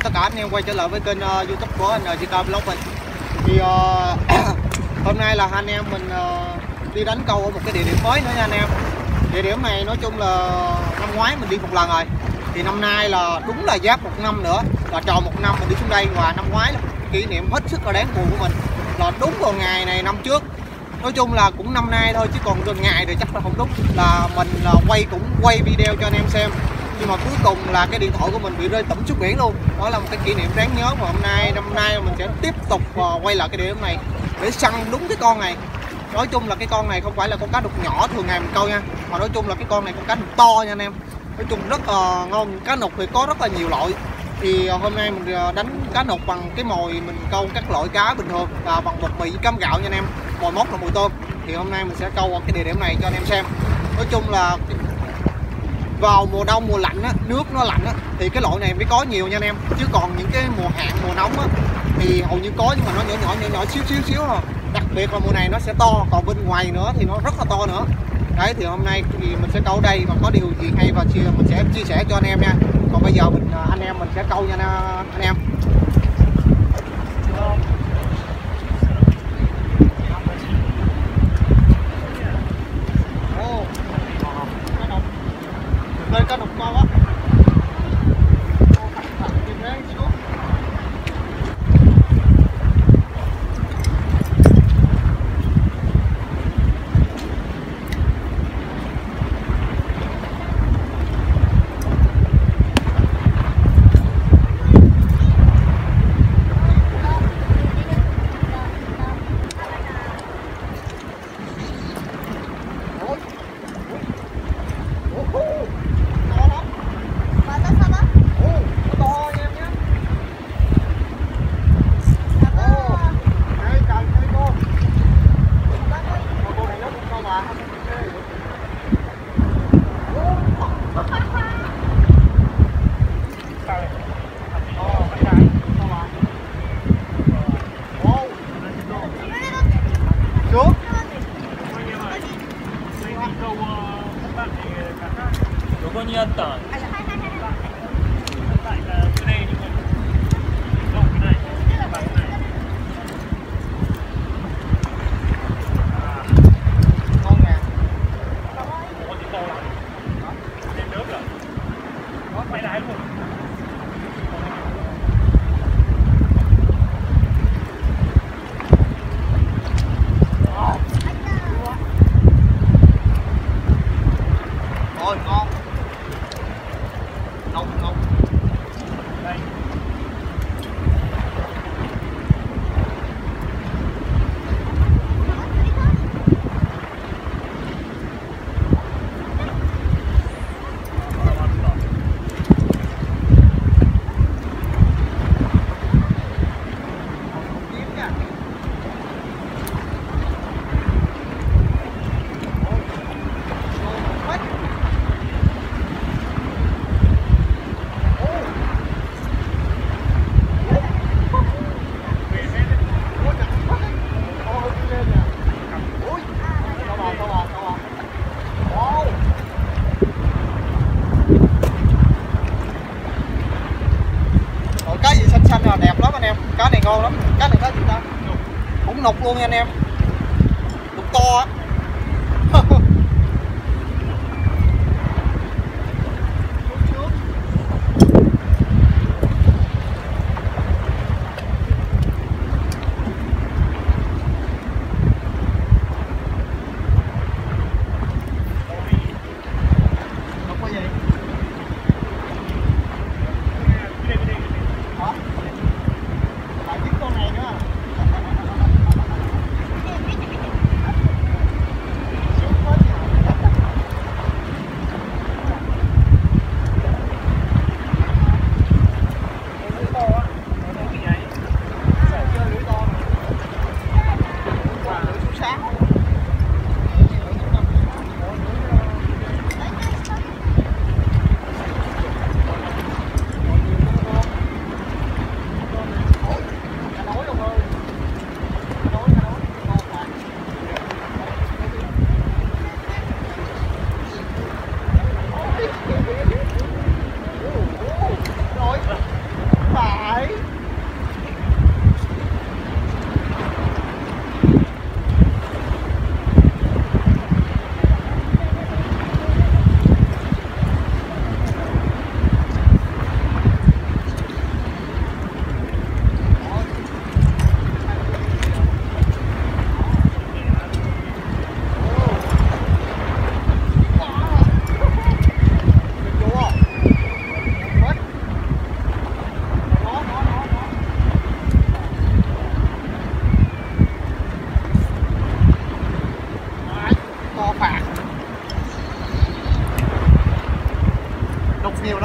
chào tất cả anh em quay trở lại với kênh YouTube của NDK Vlogs. Thì hôm nay là anh em mình đi đánh câu ở một cái địa điểm mới nữa nha anh em. Địa điểm này nói chung là năm ngoái mình đi một lần rồi, thì năm nay là đúng là giáp một năm nữa, là tròn một năm mình đi xuống đây. Và năm ngoái là kỷ niệm hết sức là đáng buồn của mình, là đúng vào ngày này năm trước. Nói chung là cũng năm nay thôi chứ còn gần ngày rồi chắc là không đúng, là mình là quay video cho anh em xem, nhưng mà cuối cùng là cái điện thoại của mình bị rơi tẩm xuống biển luôn. Đó là một cái kỷ niệm đáng nhớ. Và năm nay mình sẽ tiếp tục quay lại cái địa điểm này để săn đúng cái con này. Nói chung là cái con này không phải là con cá đục nhỏ thường ngày mình câu nha, mà nói chung là cái con này con cá đục to nha anh em. Nói chung rất là ngon. Cá nục thì có rất là nhiều loại, thì hôm nay mình đánh cá nục bằng cái mồi mình câu các loại cá bình thường, và bằng bột mì cám gạo nha anh em. Mồi móc là mồi tôm. Thì hôm nay mình sẽ câu ở cái địa điểm này cho anh em xem. Nói chung là vào mùa đông mùa lạnh á, nước nó lạnh á, thì cái loại này mới có nhiều nha anh em. Chứ còn những cái mùa hạn mùa nóng á thì hầu như có, nhưng mà nó nhỏ nhỏ xíu thôi. Đặc biệt là mùa này nó sẽ to, còn bên ngoài nữa thì nó rất là to nữa. Đấy, thì hôm nay thì mình sẽ câu ở đây, và có điều gì hay và mình sẽ chia sẻ cho anh em nha. Còn bây giờ anh em mình sẽ câu nha anh em. Đây cá đục to quá. Ngon lắm, cá này cá gì ta? Cũng nục luôn nha anh em. Nục to á.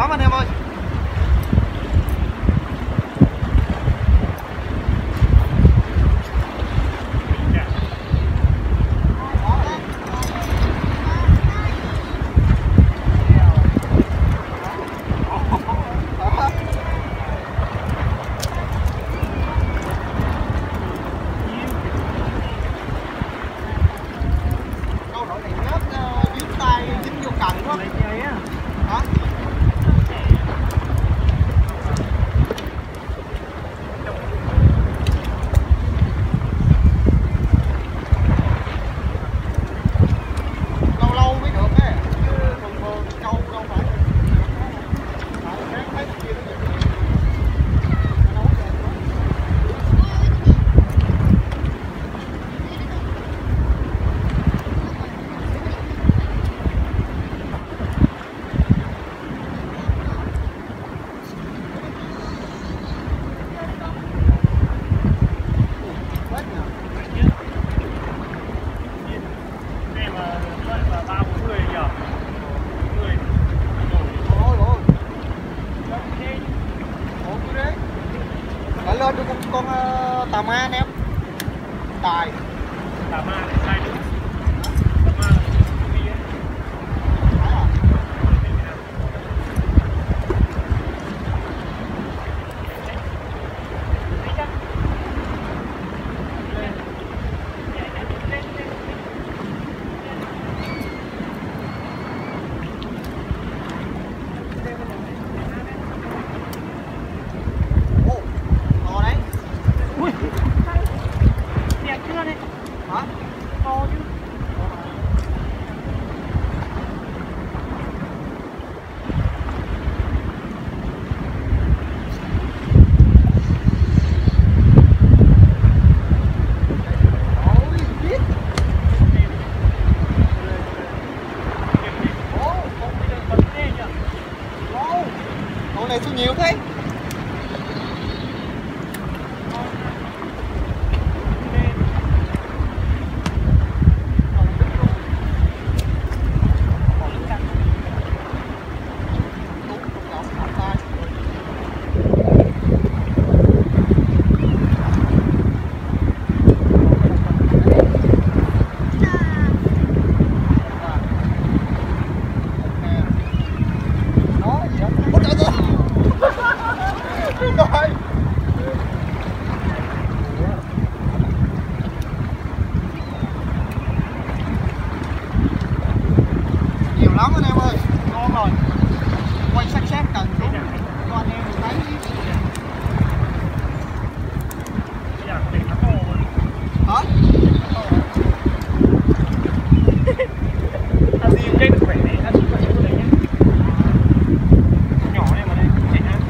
lắm anh em ơi. Lên được con tà ma anh em. Tài tà ma này sai đúng. Tà ma là con đi ấy. Nhiều thế. Lắm anh em ơi, ngon rồi. Quay sắc sát cần xuống cho anh em thấy. Bây giờ tiền nó khô rồi. Hả? Ăn gì cây được khỏe này, ăn gì khỏe này nhé. Nhỏ này mà đây, chạy ăn.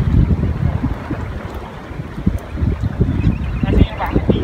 Ăn gì vàng cái gì.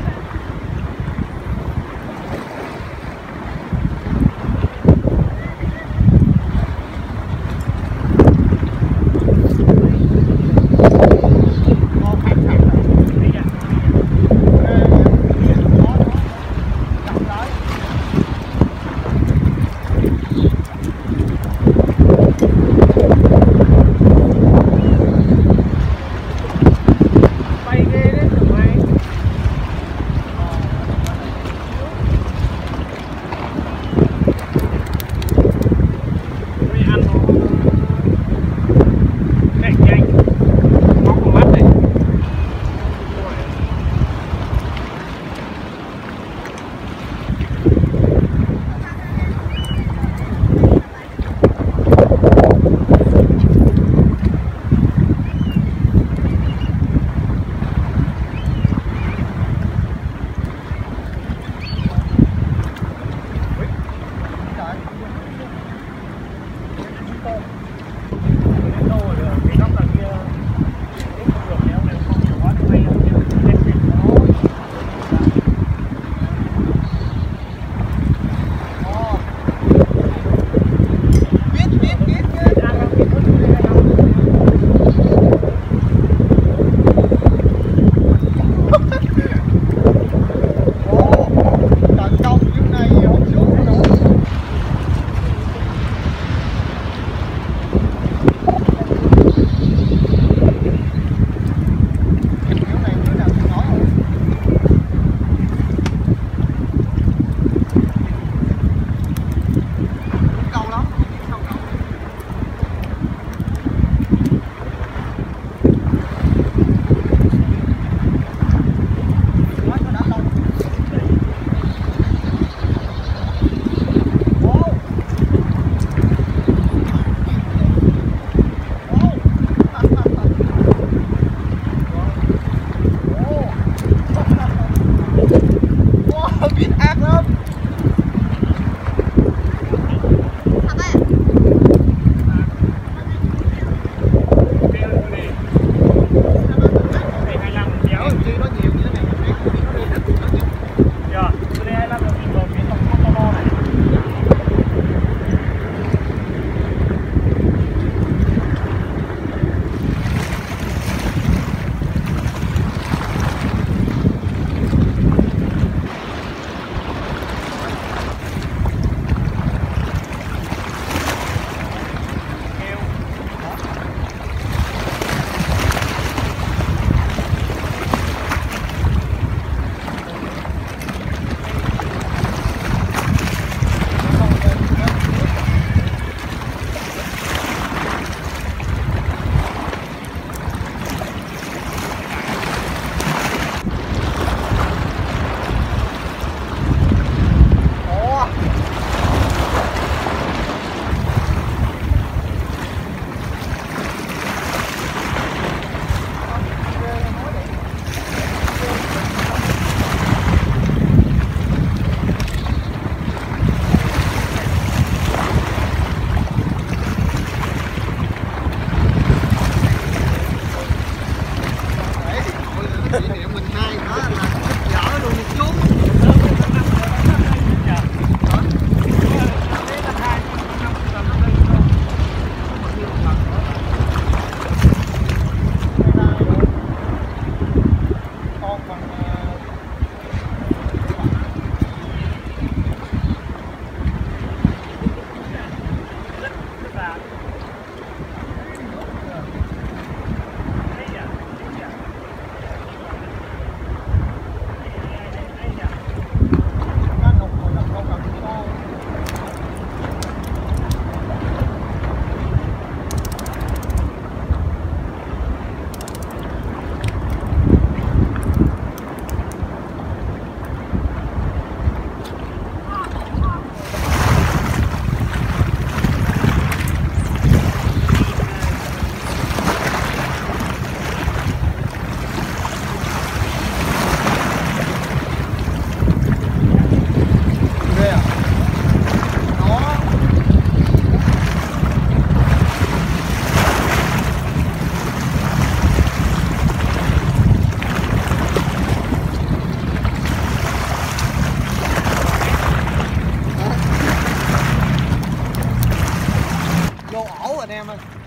Để mình nay đó là dở luôn đi chú.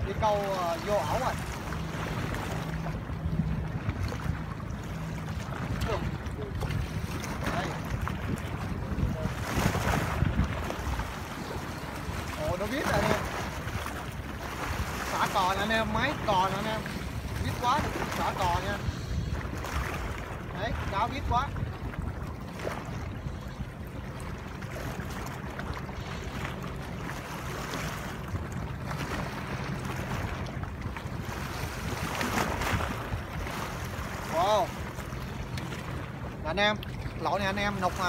Đi câu vô ổ rồi. Ồ, nó biết rồi anh em. Xả cò nè anh em, máy cò nè anh em. Biết quá thì xả cò nha. Đấy, cá biết quá. Anh em, lỗi này anh em nục mà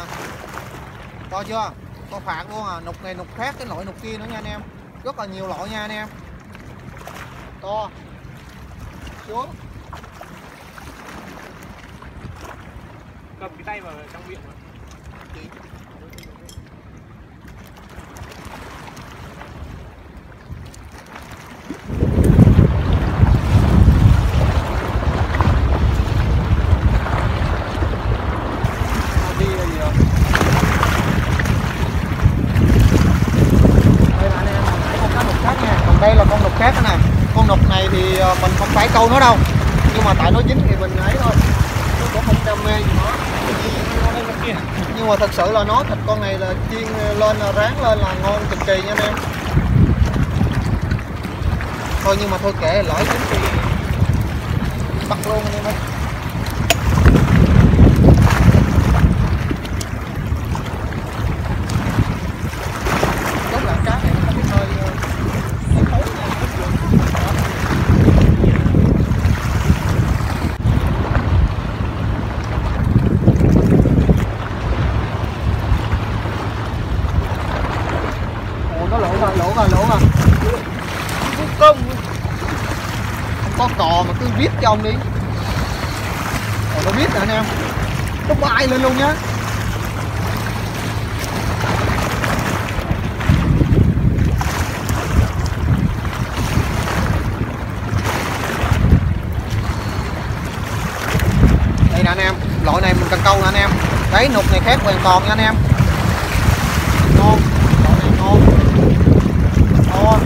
to chưa, to phạt luôn à, nục này nục khác cái loại nục kia nữa nha anh em, rất là nhiều loại nha anh em, to xuống cầm cái tay vào trong miệng mà. Thì mình không phải câu nó đâu, nhưng mà tại nó dính thì mình ấy thôi, nó cũng không đam mê gì nữa. Nhưng mà thật sự là nó thịt con này là chiên lên, rán lên là ngon cực kỳ nha anh em. Thôi nhưng mà thôi kệ, lỡ dính thì bắt luôn anh em ơi. Có cò mà cứ viết cho ông đi. Còn nó viết rồi anh em, nó bay lên luôn nhá. Đây nè anh em, loại này mình cần câu nè anh em. Đấy, nục này khác hoàn toàn nha anh em. Ngon, loại này ngon. Ngon.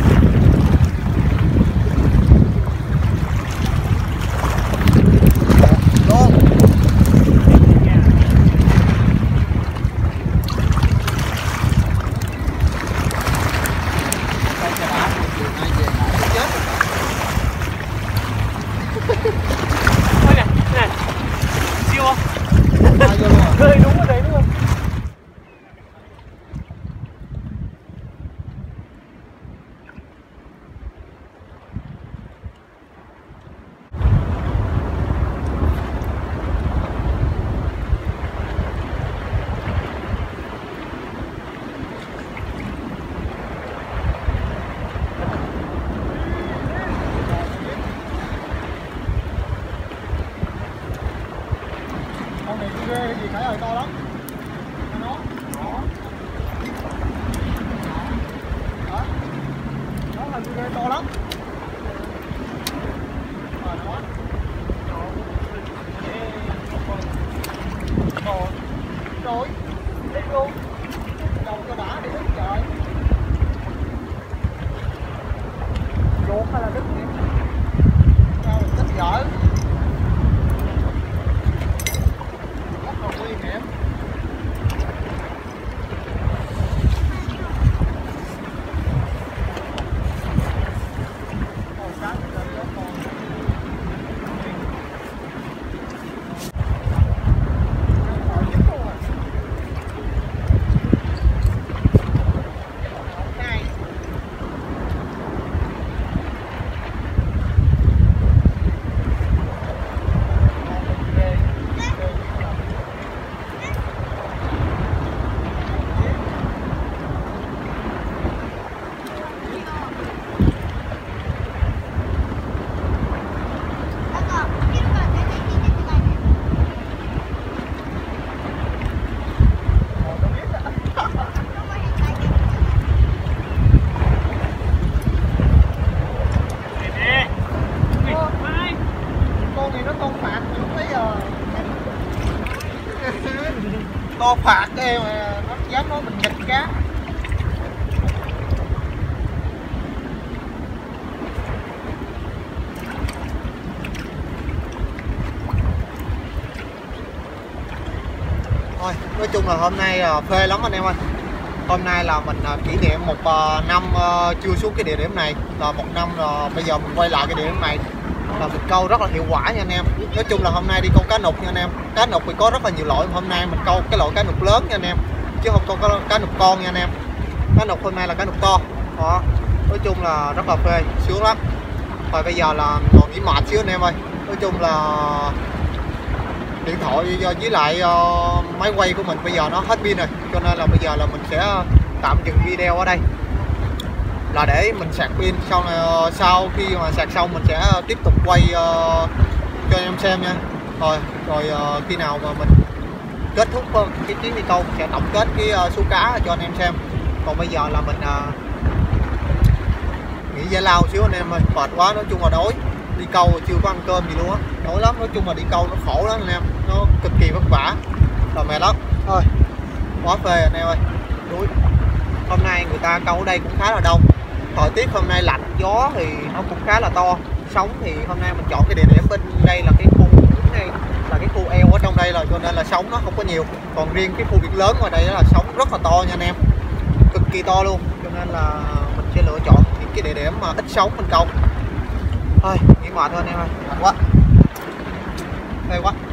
To lắm. nổi thích luôn, đầu cho đã để đứng trời chuột hay là đứng điểm sao mình thích giỡn rất là nguy hiểm. Nó phạt cái em mà nó dám nói mình nghịch cá. Thôi, nói chung là hôm nay phê lắm anh em ơi. Hôm nay là mình kỷ niệm một năm chưa xuống cái địa điểm này, là một năm rồi bây giờ mình quay lại cái địa điểm này. Là mình câu rất là hiệu quả nha anh em. Nói chung là hôm nay đi câu cá nục nha anh em. Cá nục thì có rất là nhiều loại. Hôm nay mình câu cái loại cá nục lớn nha anh em, chứ không câu cá nục con nha anh em. Cá nục hôm nay là cá nục to. Đó. Nói chung là rất là phê, sướng lắm. Và bây giờ là còn nghỉ mệt xíu anh em ơi. Nói chung là điện thoại với lại máy quay của mình bây giờ nó hết pin rồi, cho nên là bây giờ là mình sẽ tạm dừng video ở đây, là để mình sạc pin, sau khi mà sạc xong mình sẽ tiếp tục quay cho em xem nha. Rồi khi nào mà mình kết thúc cái chuyến đi câu mình sẽ tổng kết cái số cá cho anh em xem. Còn bây giờ là mình nghỉ giải lao xíu anh em ơi, mệt quá. Nói chung là đói, đi câu chưa có ăn cơm gì luôn á, đói lắm. Nói chung là đi câu nó khổ lắm anh em, nó cực kỳ vất vả rồi mệt lắm. Thôi quá phê anh em ơi. Đuối. Hôm nay người ta câu ở đây cũng khá là đông. Thời tiết hôm nay lạnh, gió thì nó cũng khá là to. Sóng thì hôm nay mình chọn cái địa điểm bên đây là cái khu đứng này, là cái khu eo ở trong đây rồi, cho nên là sóng nó không có nhiều. Còn riêng cái khu biển lớn ngoài đây là sóng rất là to nha anh em, cực kỳ to luôn. Cho nên là mình sẽ lựa chọn những cái địa điểm mà ít sóng mình câu. Thôi, nghỉ mệt thôi anh em ơi, mệt quá, phê quá.